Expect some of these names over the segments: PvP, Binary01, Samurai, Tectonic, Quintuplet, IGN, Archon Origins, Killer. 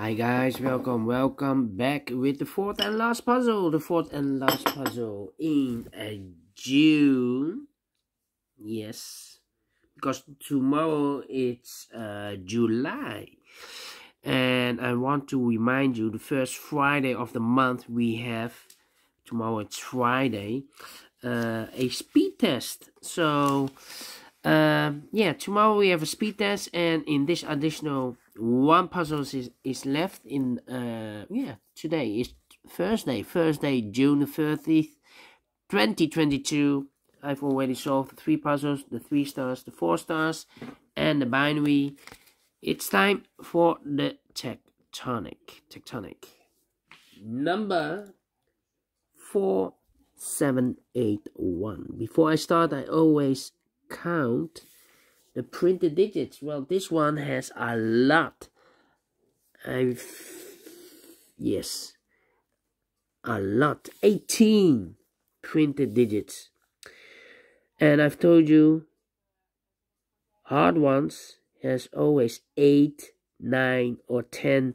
Hi guys, welcome back with the fourth and last puzzle. The fourth and last puzzle in June. Yes, because tomorrow it's July. And I want to remind you, the first Friday of the month we have, tomorrow it's Friday, a speed test. So, yeah, tomorrow we have a speed test, and in this additional one puzzle is left in today is Thursday, June 30th, 2022. I've already solved the three puzzles, the 3 stars, the 4 stars, and the binary. It's time for the tectonic. Number 4781. Before I start, I always count the printed digits. Well, this one has a lot. Yes, a lot. 18 printed digits. And I've told you, hard ones has always 8, 9 or 10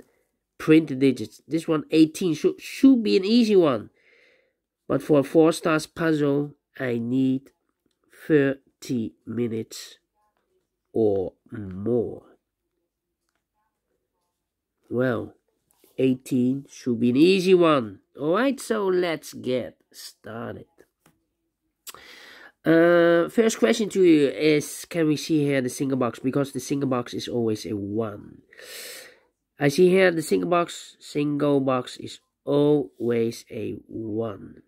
printed digits. This one, 18, should be an easy one. But for a 4 stars puzzle, I need 30 minutes. Or more. Well, 18 should be an easy one. Alright, so let's get started. First question to you is, can we see here the single box? Because the single box is always a 1. I see here the single box is always a 1.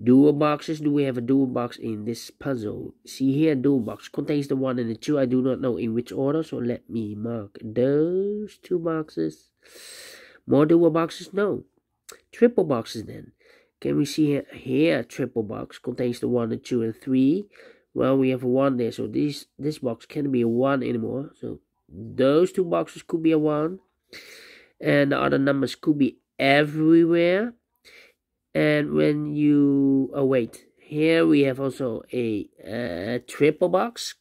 Dual boxes, do we have a dual box in this puzzle? See here, dual box contains the 1 and the 2. I do not know in which order, so let me mark those 2 boxes. More dual boxes? No. Triple boxes then. Can we see here? Here, triple box contains the 1, the 2, and 3. Well, we have a 1 there, so this box can't be a 1 anymore. So those 2 boxes could be a 1. And the other numbers could be everywhere. And when you... Oh, wait. Here we have also a triple box.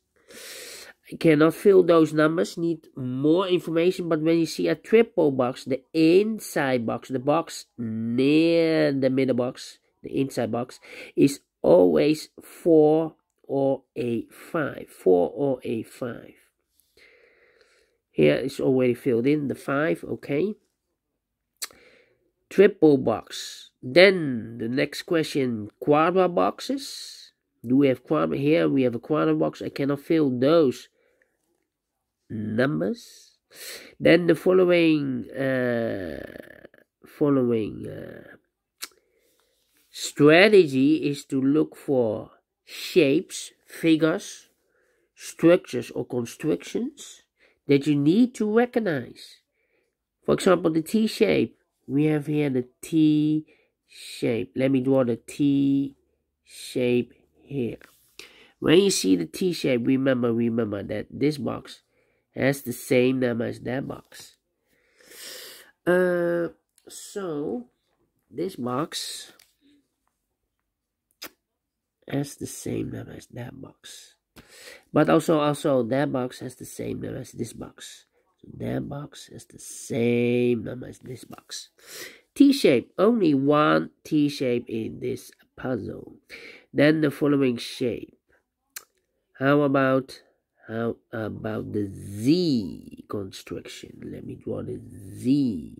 I cannot fill those numbers. Need more information. But when you see a triple box, the inside box, the box near the middle box, the inside box, is always 4 or a 5. 4 or a 5. Here it's already filled in, the 5. Okay. Triple box. Then the next question, quadra boxes. Do we have quadra? Here we have a quadra box. I cannot fill those numbers. Then the following strategy is to look for shapes, figures, structures or constructions that you need to recognize. For example, the T shape. We have here the T shape. Let me draw the T shape here. When you see the T shape, remember that this box has the same number as that box. So this box has the same number as that box, but also that box has the same number as this box. So that box has the same number as this box. T-shape, only 1 T-shape in this puzzle. Then the following shape. How about the Z construction? Let me draw the Z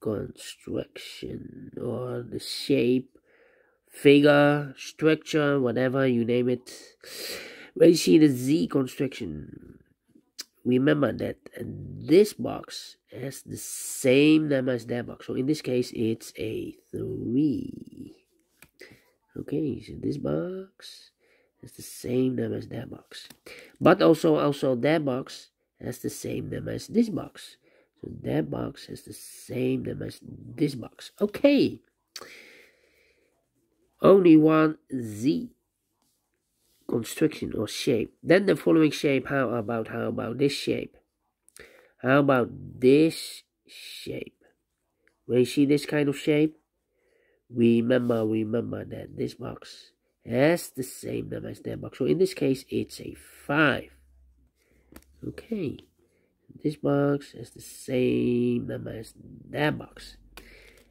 construction, or the shape, figure, structure, whatever you name it. When you see the Z construction, remember that this box has the same number as that box. So in this case, it's a 3. Okay, so this box has the same number as that box. But also that box has the same number as this box. So that box has the same number as this box. Okay. Only 1 Z construction or shape. Then the following shape. How about this shape? How about this shape? When you see this kind of shape, remember that this box has the same number as that box. So in this case, it's a 5. Okay. This box is the same number as that box.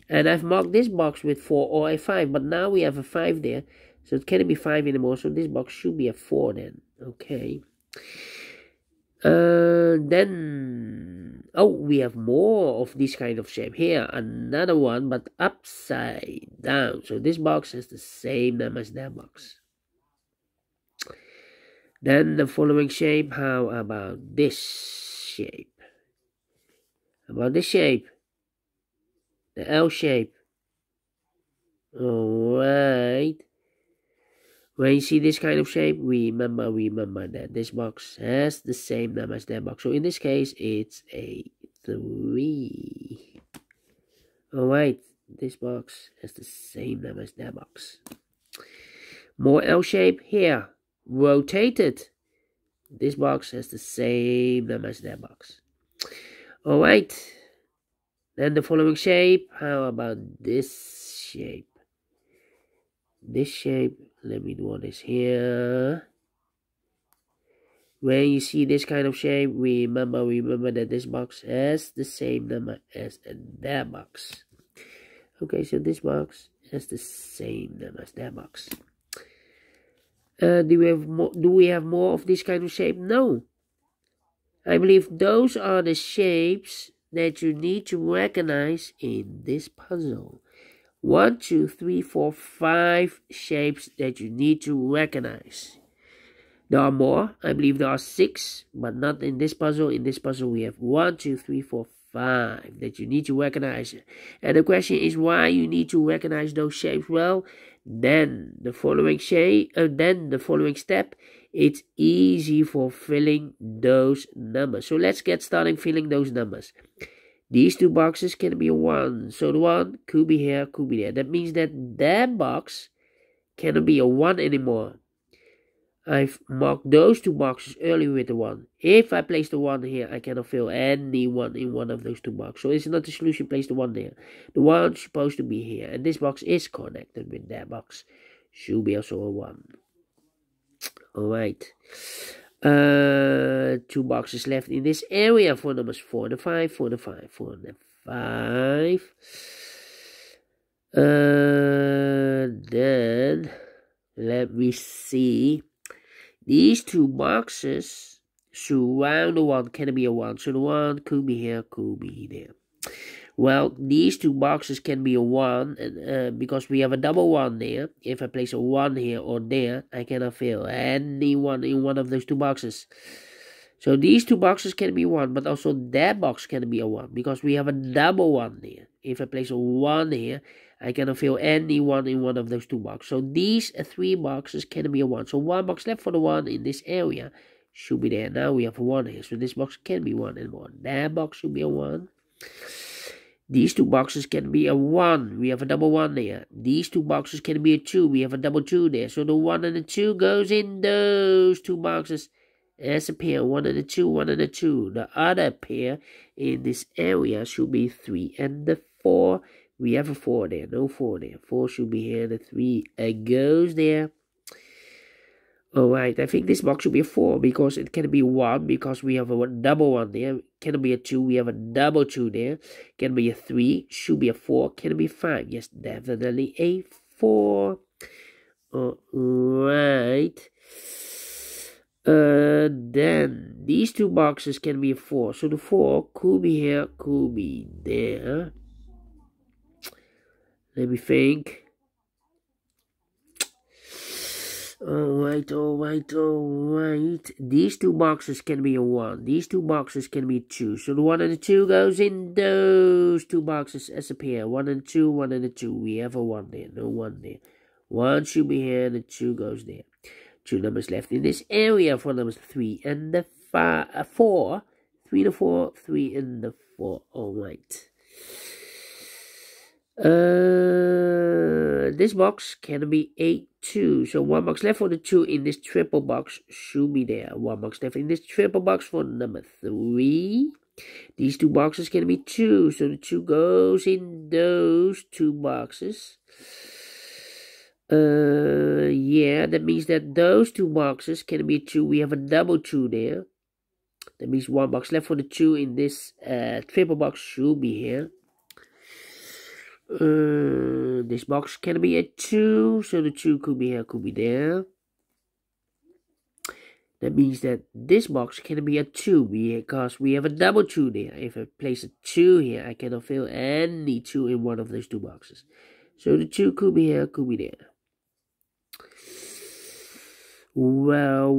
And I've marked this box with 4 or a 5. But now we have a 5 there. So it can't be 5 anymore. So this box should be a 4 then. Okay. Then... oh, we have more of this kind of shape here. Another one, but upside down. So this box has the same number as that box. Then the following shape. How about this shape? About this shape? The L shape. Alright. When you see this kind of shape, remember that this box has the same number as that box. So in this case, it's a 3. Alright, this box has the same number as that box. More L shape here. Rotated. This box has the same number as that box. Alright. Then the following shape. How about this shape? This shape. Let me draw this here. When you see this kind of shape, remember that this box has the same number as that box. Okay, so this box has the same number as that box. Do we have more of this kind of shape? No. I believe those are the shapes that you need to recognize in this puzzle. 5 shapes that you need to recognize. There are more. I believe there are 6, but not in this puzzle. In this puzzle, we have 5 that you need to recognize. And the question is why you need to recognize those shapes. Well, then the following shape, then the following step, it's easy for filling those numbers. So let's get started filling those numbers. These two boxes can be 1. So the 1 could be here, could be there. That means that that box cannot be a 1 anymore. I've marked those two boxes earlier with the 1. If I place the 1 here, I cannot fill any 1 in one of those two boxes. So it's not the solution place the 1 there. The 1 is supposed to be here. And this box is connected with that box. Should be also a 1. Alright. Two boxes left in this area for numbers 4 and 5. Then let me see. These two boxes surround the 1. Can it be a 1? So the 1 could be here, could be there. Well, these two boxes can be a 1 because we have a double 1 there. If I place a 1 here or there, I cannot fill any 1 in one of those two boxes. So these two boxes can be 1, but also that box can be a 1 because we have a double 1 there. If I place a 1 here, I cannot fill any 1 in one of those two boxes. So these 3 boxes can be a 1. So 1 box left for the 1 in this area should be there. Now we have a 1 here, so this box can be 1 and 1. That box should be a 1. These two boxes can be a 1. We have a double 1 there. These two boxes can be a 2. We have a double 2 there. So the 1 and the 2 goes in those two boxes as a pair. 1 and a 2, 1 and a 2. The other pair in this area should be 3 and the 4. We have a 4 there. No 4 there. 4 should be here. The 3 goes there. Alright, I think this box should be a 4 because it can be 1 because we have a double 1 there. Can be a 2, we have a double 2 there. Can be a 3, should be a 4, can be 5. Yes, definitely a 4. Alright. Then, these two boxes can be a 4. So the 4 could be here, could be there. Let me think. Alright. These two boxes can be a 1. These two boxes can be 2. So the 1 and the 2 goes in those two boxes as a pair. 1 and 2, 1 and the 2. We have a 1 there. No 1 there. 1 should be here and the 2 goes there. 2 numbers left in this area for numbers 3 and the 4. 3 and the 4. 3 and the 4. Alright. This box can be a 2. So 1 box left for the 2 in this triple box should be there. 1 box left in this triple box for number 3. These two boxes can be 2. So the 2 goes in those two boxes. Yeah, that means that those two boxes can be 2. We have a double 2 there. That means one box left for the two in this triple box should be here. This box can be a 2, so the 2 could be here, could be there. That means that this box can be a 2 because we have a double 2 there. If I place a 2 here, I cannot fill any 2 in one of those two boxes. So the 2 could be here, could be there. Well.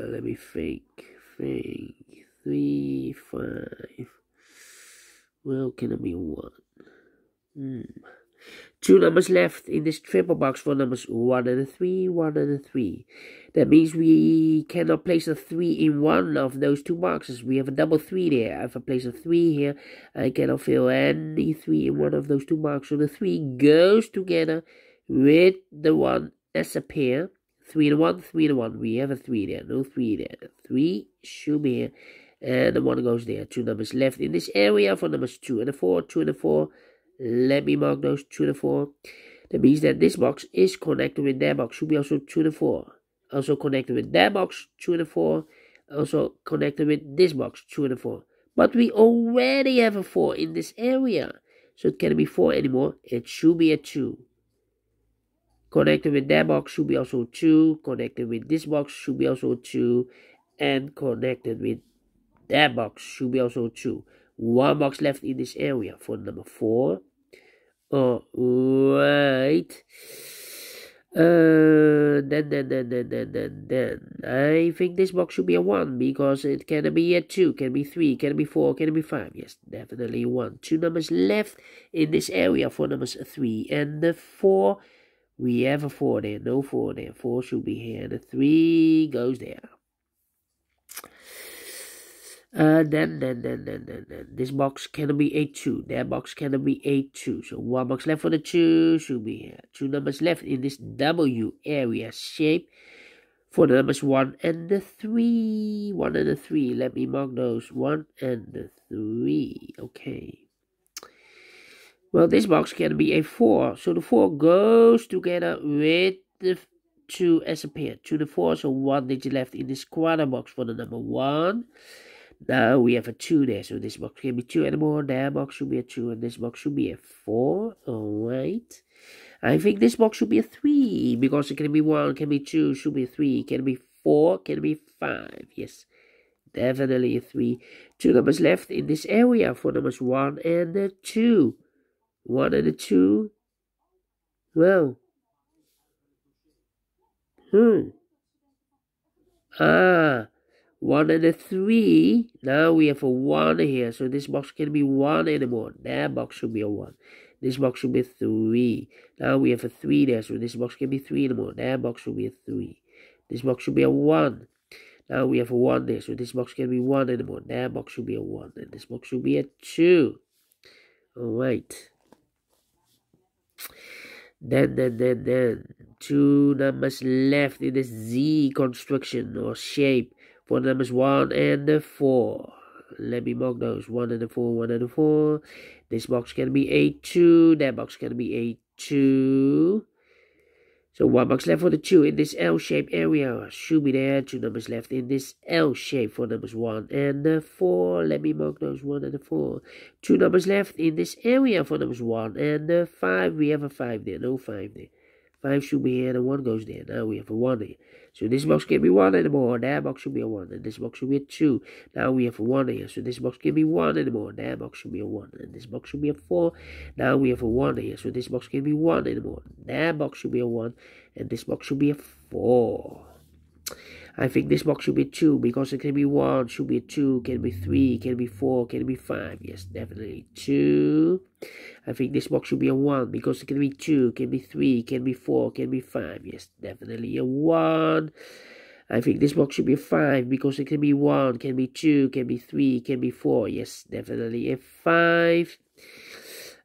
Let me think. 3, 5. Well, can it be 1? 2 numbers left in this triple box for numbers 1 and 3. That means we cannot place a 3 in one of those two boxes. We have a double 3 there. If I place a 3 here, I cannot fill any 3 in one of those two boxes. So the 3 goes together with the 1 as a pair. 3 and 1, 3 and 1. We have a 3 there, no 3 there. 3 should be here. And the 1 goes there. 2 numbers left in this area for numbers 2 and 4. 2 and 4. Let me mark those 2 and 4. That means that this box is connected with that box. Should be also 2 and 4. Also connected with that box, 2 and 4. Also connected with this box, 2 and 4. But we already have a 4 in this area, so it can't be 4 anymore. It should be a 2. Connected with that box should be also 2. Connected with this box should be also 2. And connected with that box should be also 2. One box left in this area for number 4. Alright. Then. I think this box should be a 1 because it can be a 2, can be 3, can be 4, can be 5. Yes, definitely 1. 2 numbers left in this area for numbers 3 and 4. We have a 4 there, no 4 there. 4 should be here. The 3 goes there. Then. This box can be a 2. That box can be a 2. So one box left for the 2 should be here. 2 numbers left in this W area shape for the numbers 1 and 3. 1 and 3. Let me mark those. 1 and 3. Okay. Well, this box can be a 4. So the 4 goes together with the 2 as a pair. 2 and 4. So 1 digit left in this quarter box for the number 1. Now we have a 2 there, so this box can be 2 anymore. That box should be a 2, and this box should be a 4. Alright. I think this box should be a 3, because it can be 1, can be 2, should be a 3, can be 4, can be 5. Yes, definitely a 3. 2 numbers left in this area for numbers 1 and 2. 1 and 2. Well. Ah. 1 and 3. Now we have a 1 here, so this box can be 1 anymore. That box should be a 1. This box should be 3. Now we have a 3 there, so this box can be 3 anymore. That box should be a 3. This box should be a 1. Now we have a 1 there, so this box can be 1 anymore. That box should be a 1. And this box should be a 2. Alright. Then. 2 numbers left in this Z construction or shape. For numbers 1 and 4. Let me mark those. 1 and 4. This box can be a 2. That box can be a 2. So one box left for the 2 in this L-shaped area. Should be there. 2 numbers left in this L-shape for numbers 1 and 4. Let me mark those. 1 and 4. 2 numbers left in this area for numbers 1 and 5. We have a 5 there. No 5 there. 5 should be here, the 1 goes there. Now we have a 1 here. So this box can be 1 anymore. That box should be a 1. And this box should be a 2. Now we have a 1 here. So this box can be 1 anymore. That box should be a 1. And this box should be a 4. Now we have a 1 here. So this box can be 1 anymore. That box should be a 1. And this box should be a 4. I think this box should be 2 because it can be 1, should be a 2, can be 3, can be 4, can be 5. Yes, definitely 2. I think this box should be a 1 because it can be 2, can be 3, can be 4, can be 5. Yes, definitely a 1. I think this box should be a 5 because it can be 1, can be 2, can be 3, can be 4. Yes, definitely a 5.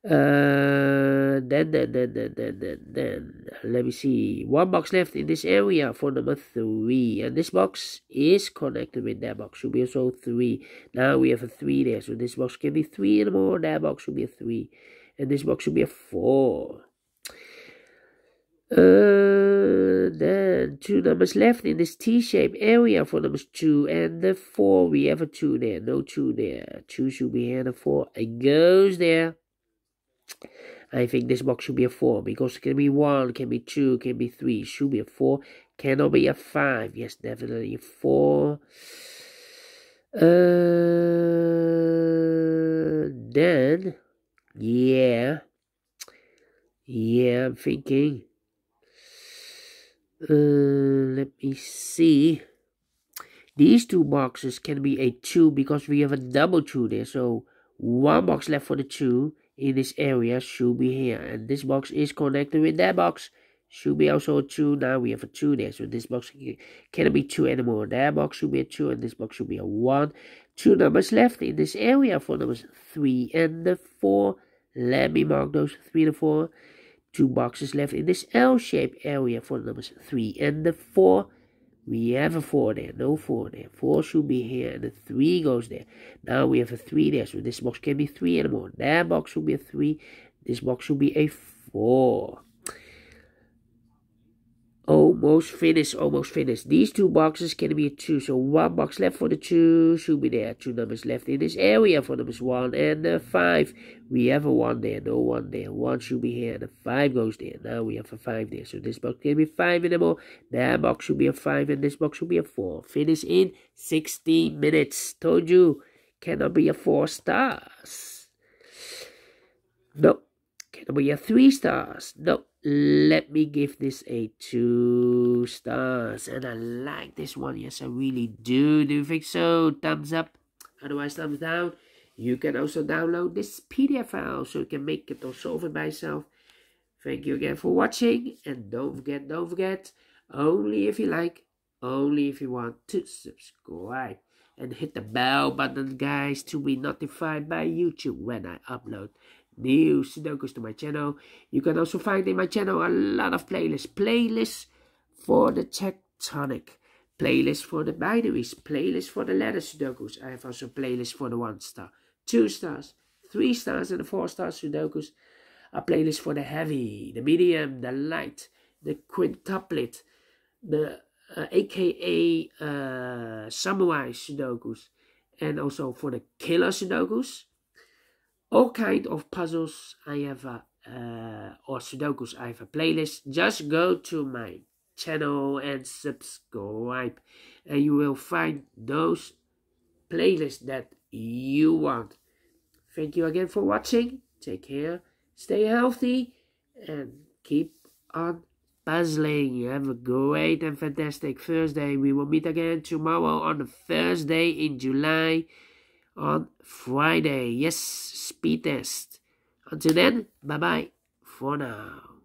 Then. Let me see. One box left in this area for number 3. And this box is connected with that box. Should be also 3. Now we have a 3 there. So this box can be 3 anymore. That box should be a 3. And this box should be a 4. Then two numbers left in this T-shaped area for numbers 2 and the 4. We have a 2 there, no 2 there. 2 should be here, the 4. It goes there. I think this box should be a 4, because it can be 1, can be 2, can be 3. Should be a 4. Cannot be a 5. Yes, definitely a 4. Then, I'm thinking. Let me see. These two boxes can be a 2 because we have a double 2 there. So one box left for the 2 in this area should be here. And this box is connected with that box. Should be also a 2. Now we have a 2 there. So this box cannot be 2 anymore. That box should be a 2 and this box should be a 1. 2 numbers left in this area for numbers 3 and the 4. Let me mark those 3 and 4. 2 boxes left in this L-shaped area for numbers 3 and the 4. We have a 4 there, no 4 there. 4 should be here and the 3 goes there. Now we have a 3 there, so this box can be 3 anymore. That box should be a 3. This box should be a 4. Almost finished, almost finished. These two boxes can be a 2, so one box left for the 2 should be there. 2 numbers left in this area for numbers 1 and 5. We have a 1 there, no 1 there. 1 should be here and a 5 goes there. Now we have a 5 there, so this box can be 5 anymore. That box should be a 5 and this box should be a 4. Finish in 16 minutes. Told you, cannot be a 4 stars. No. Cannot be a 3 stars. No. Let me give this a 2 stars. And I like this one. Yes, I really do. Do you think so? Thumbs up. Otherwise, thumbs down. You can also download this PDF file so you can make it or solve it by yourself. Thank you again for watching. And don't forget, only if you like, only if you want to subscribe. And hit the bell button, guys, to be notified by YouTube when I upload new Sudokus to my channel. You can also find in my channel a lot of playlists. Playlists for the Tectonic, playlists for the binaries, playlists for the letter Sudokus. I have also playlists for the 1 star, 2 stars, 3 stars and the 4 star Sudokus. A playlist for the heavy, the medium, the light, the quintuplet, the aka samurai Sudokus, and also for the killer Sudokus. All kind of puzzles I have or Sudokus I have a playlist. Just go to my channel and subscribe, and you will find those playlists that you want. Thank you again for watching. Take care, stay healthy, and keep on puzzling. Have a great and fantastic Thursday. We will meet again tomorrow on the Thursday in July. On Friday, yes, speed test. Until then, bye-bye for now.